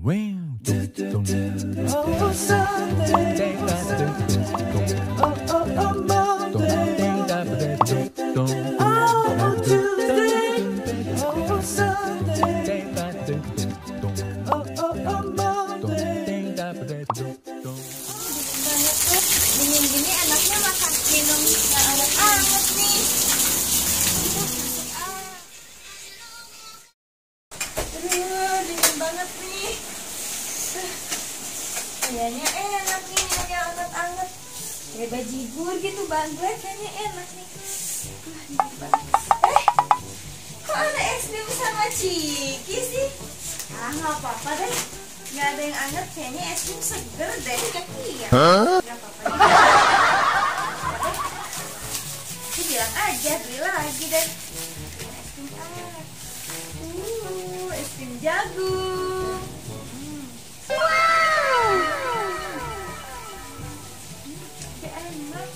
Oh, Sunday, oh, Monday, oh, Tuesday, oh, Sunday, oh, Monday. Gini-gini anaknya makan minum yang anget-anget nih. Aduh, dingin banget nih. Kayaknya enak nih yang anget-anget. Kayak bajigur gitu, bangga kayaknya enak nih. Dingin banget. Kok ada es krim sama Ciki sih? Ah, nggak apa-apa deh. Nggak ada yang anget, kayaknya es krim seger deh. Iya. Nggak apa-apa. Bilang aja, beli lagi deh. Es krim anget. Es krim jagung. Wow. Kayak enak.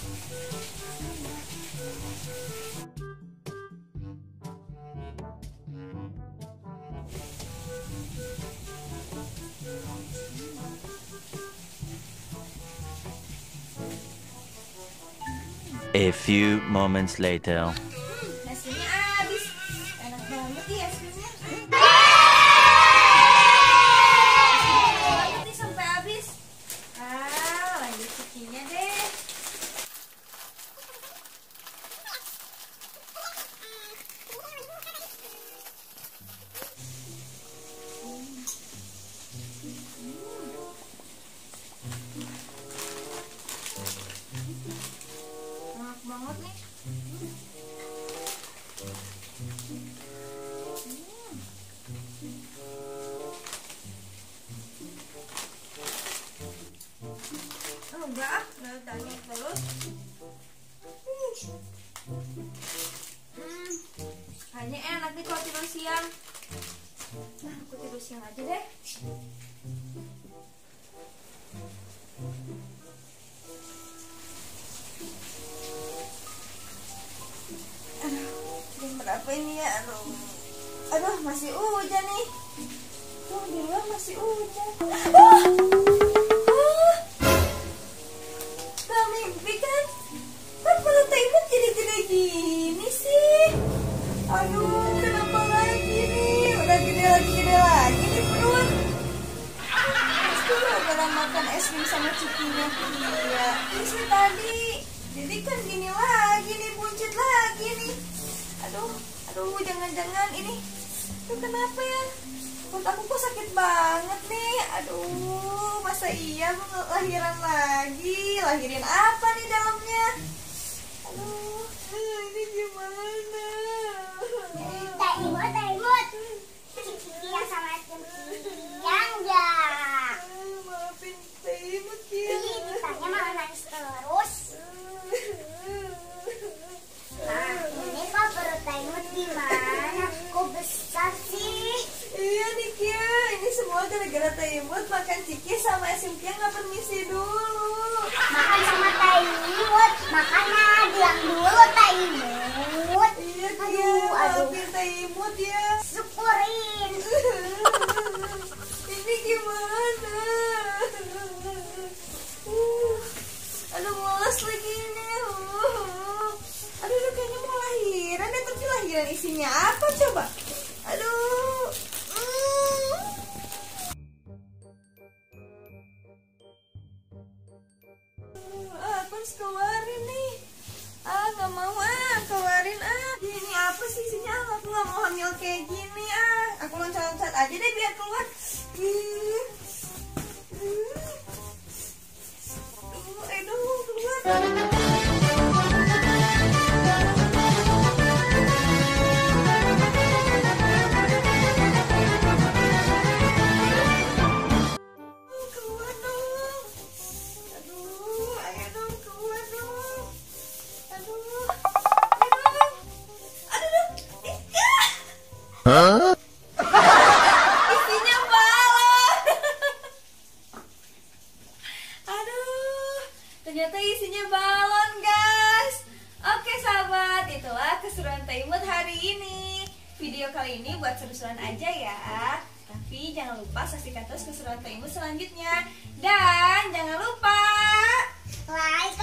A few moments later. Hasilnya habis. Enak banget ya hasilnya. Ini sampai habis. Ah, lanjut cucinya deh. Banget nih. Oh, enggak, tanya terus. Kayaknya enak nih kalau tidur siang. Nah, aku tidur siang aja deh. Berapa ini ya? Aduh, masih hujan nih. Tuh, di luar masih hujan. Gak mimpi kan? Kok kalau timun jadi gini sih? Aduh, kenapa lagi nih? Udah gede lagi nih perut. Pasti udah makan es krim sama cikinya. Iya, terus tadi jadi kan gini lagi nih, buncit lagi nih. Aduh, jangan-jangan ini tuh kenapa ya? Perut aku kok sakit banget nih. Aduh, masa iya aku lahiran lagi? Lahirin apa nih dalamnya? Aduh, ini gimana? Tak imut. Yang sama yang enggak. Maafin tak imut ya. Tanya malah nangis terus. Gimana? Kok besar sih? Iya nih Kia, ini semua gara-gara Taimut makan Ciki sama Simkia nggak permisi dulu. Makan sama Taimut, makanya bilang dulu Taimut. Iya Kia, maafin Taimut ya. Syukurin. Ini gimana? Aduh, males lagi ini. Isinya apa coba? Aduh. Aku harus keluarin nih. Gak mau keluarin Ini apa sih isinya? Aku gak mau hamil kayak gini Aku loncat-loncat aja deh biar keluar. Aduh, keluar. Isinya balon. Aduh, ternyata isinya balon guys. Oke sahabat, itulah keseruan Taimut hari ini. Video kali ini buat seru-seruan aja ya. Tapi jangan lupa saksikan terus keseruan Temu selanjutnya. Dan jangan lupa like,